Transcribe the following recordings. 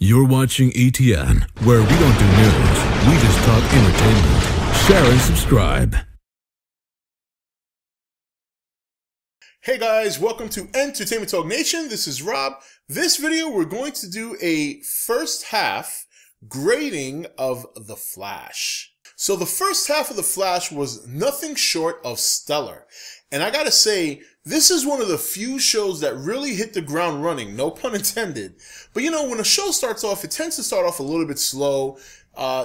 You're watching ETN, where we don't do news, we just talk entertainment. Share and subscribe. Hey guys, welcome to Entertainment Talk Nation. This is Rob. This video, we're going to do a first half grading of The Flash. So the first half of The Flash was nothing short of stellar. And I gotta say, this is one of the few shows that really hit the ground running, no pun intended. But you know, when a show starts off, it tends to start off a little bit slow.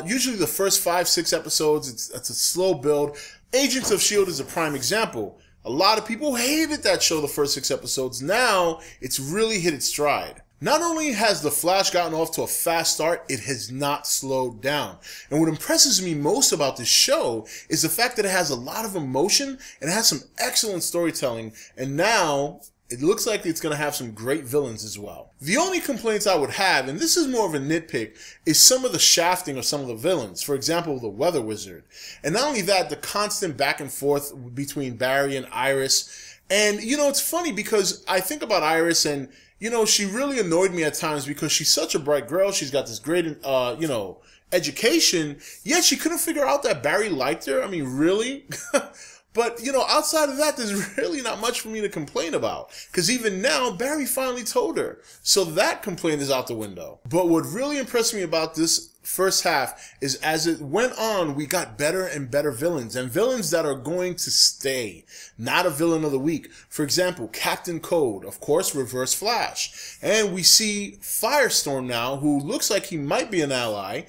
Usually the first 5-6 episodes, it's a slow build. Agents of S.H.I.E.L.D. is a prime example. A lot of people hated that show the first 6 episodes. Now, it's really hit its stride. Not only has The Flash gotten off to a fast start, it has not slowed down. And what impresses me most about this show is the fact that it has a lot of emotion and it has some excellent storytelling. And now, it looks like it's going to have some great villains as well. The only complaints I would have, and this is more of a nitpick, is some of the shafting of some of the villains. For example, the Weather Wizard. And not only that, the constant back and forth between Barry and Iris. And, you know, it's funny because I think about Iris and, you know, she really annoyed me at times because she's such a bright girl. She's got this great, you know, education. Yet she couldn't figure out that Barry liked her. I mean, really? But, you know, outside of that, there's really not much for me to complain about. Because even now, Barry finally told her. So that complaint is out the window. But what really impressed me about this first half is as it went on, we got better and better villains. And villains that are going to stay. Not a villain of the week. For example, Captain Cold. Of course, Reverse Flash. And we see Firestorm now, who looks like he might be an ally.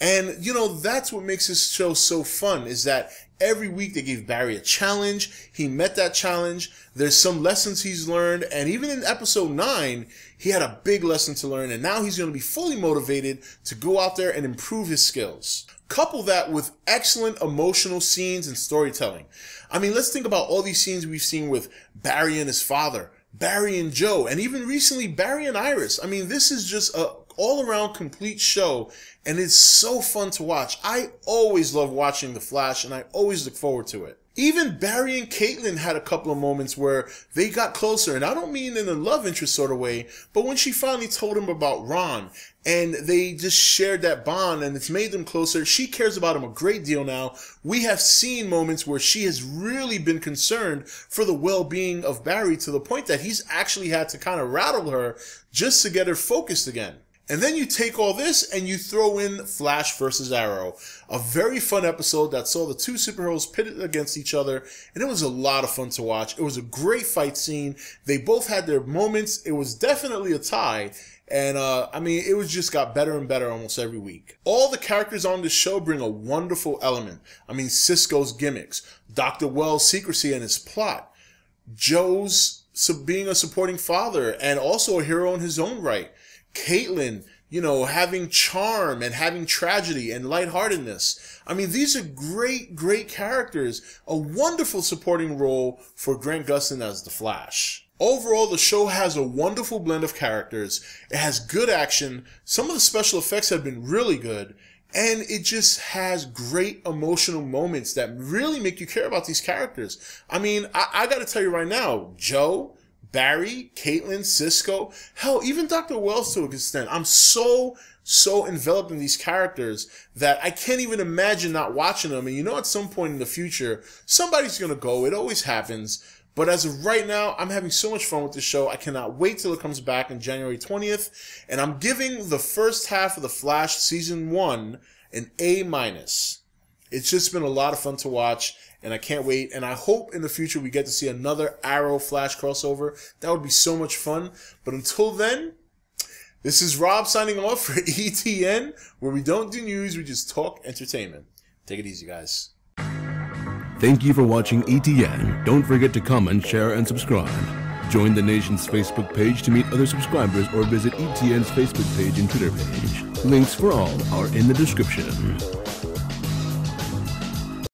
And, you know, that's what makes this show so fun, is that every week they gave Barry a challenge. He met that challenge. There's some lessons he's learned. And even in episode 9, he had a big lesson to learn. And now he's going to be fully motivated to go out there and improve his skills. Couple that with excellent emotional scenes and storytelling. I mean, let's think about all these scenes we've seen with Barry and his father, Barry and Joe, and even recently Barry and Iris. I mean, this is just a all-around complete show, and it's so fun to watch. I always love watching The Flash, and I always look forward to it. Even Barry and Caitlin had a couple of moments where they got closer, and I don't mean in a love interest sort of way, but when she finally told him about Ron, and they just shared that bond, and it's made them closer. She cares about him a great deal now. We have seen moments where she has really been concerned for the well-being of Barry to the point that he's actually had to kind of rattle her just to get her focused again. And then you take all this and you throw in Flash versus Arrow, a very fun episode that saw the two superheroes pitted against each other, and it was a lot of fun to watch. It was a great fight scene. They both had their moments. It was definitely a tie, and I mean, it was just got better and better almost every week. All the characters on this show bring a wonderful element. I mean, Cisco's gimmicks, Dr. Wells' secrecy and his plot, Joe's being a supporting father and also a hero in his own right, Caitlin, you know, having charm and having tragedy and lightheartedness. I mean, these are great, great characters. A wonderful supporting role for Grant Gustin as The Flash. Overall, the show has a wonderful blend of characters. It has good action. Some of the special effects have been really good. And it just has great emotional moments that really make you care about these characters. I mean, I gotta tell you right now, Joe, Barry, Caitlin, Cisco, hell, even Dr. Wells to an extent. I'm so enveloped in these characters that I can't even imagine not watching them. And you know, at some point in the future, somebody's going to go. It always happens. But as of right now, I'm having so much fun with this show. I cannot wait till it comes back on January 20th. And I'm giving the first half of The Flash Season 1 an A-. It's just been a lot of fun to watch. And I can't wait. And I hope in the future we get to see another Arrow Flash crossover. That would be so much fun. But until then, this is Rob signing off for ETN, where we don't do news, we just talk entertainment. Take it easy, guys. Thank you for watching ETN. Don't forget to comment, share, and subscribe. Join the nation's Facebook page to meet other subscribers or visit ETN's Facebook page and Twitter page. Links for all are in the description.